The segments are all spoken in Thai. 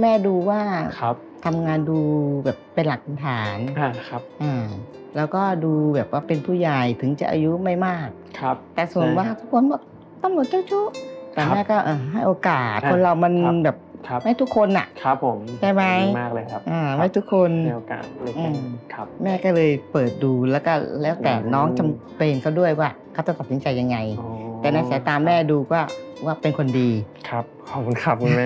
แม่ดูว่าทำงานดูแบบเป็นหลักเป็นฐานครับแล้วก็ดูแบบว่าเป็นผู้ใหญ่ถึงจะอายุไม่มากครับแต่ส่วนว่าทุกคนบอกต้องหมดเจ้าชู้แต่แม่ก็ให้โอกาสคนเรามันแบบไม่ทุกคนน่ะครับผมใช่ไหมมากเลยครับไม่ทุกคนมีโอกาสเลยครับแม่ก็เลยเปิดดูแล้วก็แล้วแต่น้องจำเป็นเขาด้วยว่าเขาจะตัดสินใจยังไงแต่ในสายตาแม่ดูก็ว่าเป็นคนดีครับขอบคุณครับคุณแม่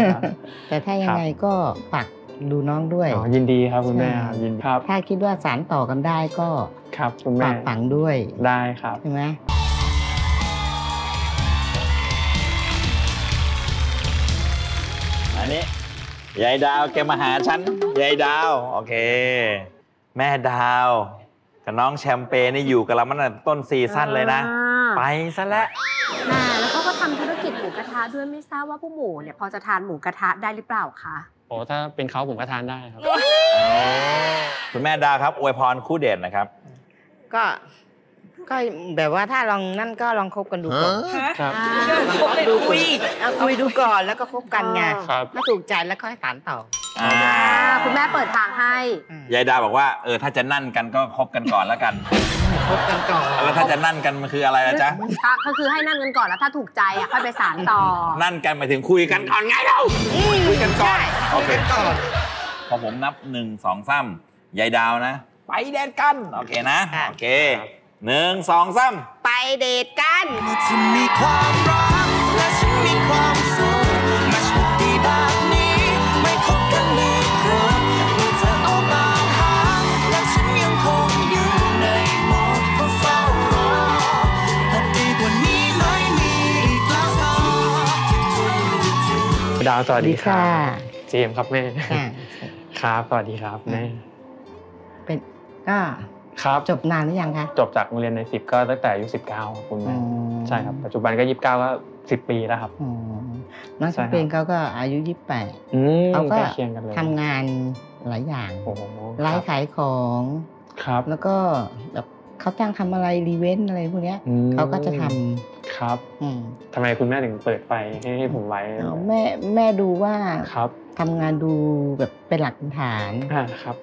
แต่ถ้ายังไงก็ฝากดูน้องด้วยยินดีครับคุณแม่ยินดีครับถ้าคิดว่าสานต่อกันได้ก็ครับคุณแม่ฝากฝังด้วยได้ครับใช่ไหมอันนี้ยายดาวแกมาหาฉันยายดาวโอเคแม่ดาวกับน้องแชมเปญนี่อยู่กับเรามาตั้งแต่ต้นซีซั่นเลยนะไปซะแล้วแล้วเขาก็ทำธุรกิจหมูกระทะด้วยไม่ทราบว่าผู้หมูเนี่ยพอจะทานหมูกระทะได้หรือเปล่าคะโอ้ถ้าเป็นเขาผมก็ทานได้ครับคุณแม่ดาวครับอวยพรคู่เดทนะครับก็แบบว่าถ้าลองนั่นก็ลองคบกันดูก่อนครับดูคุยดูก่อนแล้วก็คบกันไงถ้าถูกใจแล้วค่อยสานต่อคุณแม่เปิดทางให้ยายดาบอกว่าถ้าจะนั่นกันก็คบกันก่อนแล้วกันคบกันก่อนแล้วถ้าจะนั่นกันมันคืออะไรล่ะจ๊ะก็คือให้นั่นกันก่อนแล้วถ้าถูกใจค่อยไปสานต่อนั่นกันหมายถึงคุยกันก่อนไงเราคุยกันก่อนโอเคพอผมนับ1 2 3ยายดาวนะไปเดทกันโอเคนะโอเค1 2 3ไปเดทกันฉันมีความรักและฉันมีความสุขมาชุดดีแบบนี้ไม่คบกันในครัวเมื่อเธอออกมาหาและฉันยังคงอยู่ในโหมดเฝ้ารอแต่ดีกว่านี้ไม่มีอีกแล้วดาวสวัสดีค่ะเจมส์ครับแม่ครับสวัสดีครับแม่เป็นครับจบนานหรือยังคะจบจากโรงเรียนใน10ก็ตั้งแต่อายุ19คุณแม่ใช่ครับปัจจุบันก็29ก็10 ปีแล้วครับน้องแชมเปญเขาก็อายุ28เขาก็ทำงานหลายอย่างร้านขายของครับแล้วก็แบบเขาตั้งทำอะไรรีเวนต์อะไรพวกนี้เขาก็จะทำครับทำไมคุณแม่ถึงเปิดไฟให้ผมไว้แม่ดูว่าทำงานดูแบบเป็นหลักเป็นฐานครับ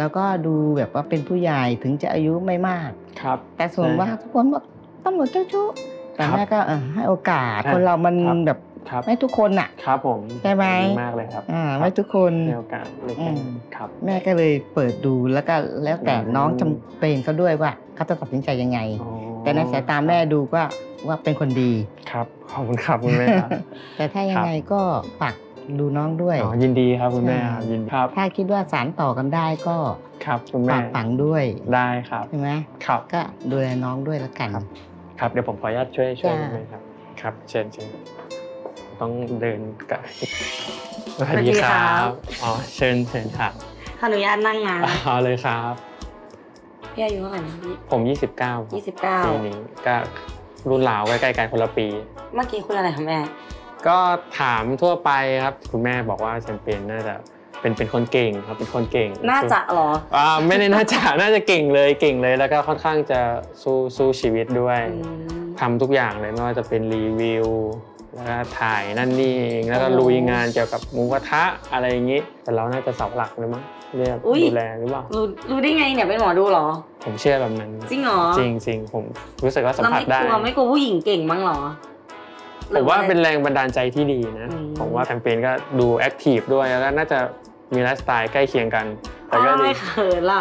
แล้วก็ดูแบบว่าเป็นผู้ใหญ่ถึงจะอายุไม่มากครับแต่ส่วนว่าทุกคนบอกต้องหมดเจ้าชู้แต่แม่ก็ให้โอกาสคนเรามันแบบไม่ทุกคนน่ะครับผมใช่ไหมมากเลยครับไม่ทุกคนมีโอกาสเลยครับแม่ก็เลยเปิดดูแล้วก็แล้วแต่น้องจำเป็นเขาด้วยว่าเขาจะตัดสินใจยังไงแต่ในสายตาแม่ดูก็ว่าเป็นคนดีครับขอบคุณครับคุณแม่แต่ถ้ายังไงก็ฝากดูน้องด้วยยินดีครับคุณแม่ยินดีครับถ้าคิดว่าสานต่อกันได้ก็ครับคุณแม่ฝากฝังด้วยได้ครับใช่ไหมครับก็ดูแลน้องด้วยละกันครับเดี๋ยวผมขออนุญาตช่วยคุณแม่ครับครับเชิญต้องเดินกับสวัสดีครับอ๋อเชิญครับขออนุญาตนั่งนะอ๋อเลยครับพี่อายุเท่าไหร่พี่ผม29ปีนี้ก็รุ่นราวใกล้ๆกันคนละปีเมื่อกี้คุณอะไรครับแม่ก็ถามทั่วไปครับคุณแม่บอกว่าแชมเปญน่าจะเป็นคนเก่งครับเป็นคนเก่งน่าจะหรอไม่ได้น่าจะเก่งเลยแล้วก็ค่อนข้างจะสู้ชีวิตด้วยทำทุกอย่างเลยไม่ว่าจะเป็นรีวิวแล้วก็ถ่ายนั่นนี่เองแล้วก็ลุยงานเกี่ยวกับหมูกระทะอะไรอย่างนี้แต่เราน่าจะเสาหลักเลยมั้งเรียกดูแลหรือเปล่ารู้ได้ไงเนี่ยเป็นหมอดูหรอผมเชื่อแบบนั้นจริงหรอจริงผมรู้สึกว่าสัมผัสได้เราไม่กลัวผู้หญิงเก่งมั้งหรอผมว่าเป็นแรงบันดาลใจที่ดีนะผมว่าแชมเปญก็ดูแอคทีฟด้วยแล้วก็น่าจะมีไลฟ์สไตล์ใกล้เคียงกันแต่ก็ดีเขินล่ะ